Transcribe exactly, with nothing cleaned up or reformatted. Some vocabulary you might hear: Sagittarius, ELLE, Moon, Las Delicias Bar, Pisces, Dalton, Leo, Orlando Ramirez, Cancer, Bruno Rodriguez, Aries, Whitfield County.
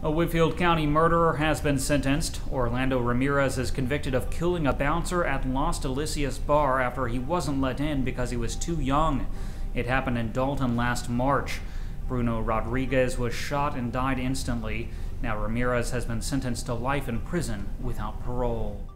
A Whitfield County murderer has been sentenced. Orlando Ramirez is convicted of killing a bouncer at Las Delicias Bar after he wasn't let in because he was too young. It happened in Dalton last March. Bruno Rodriguez was shot and died instantly. Now Ramirez has been sentenced to life in prison without parole.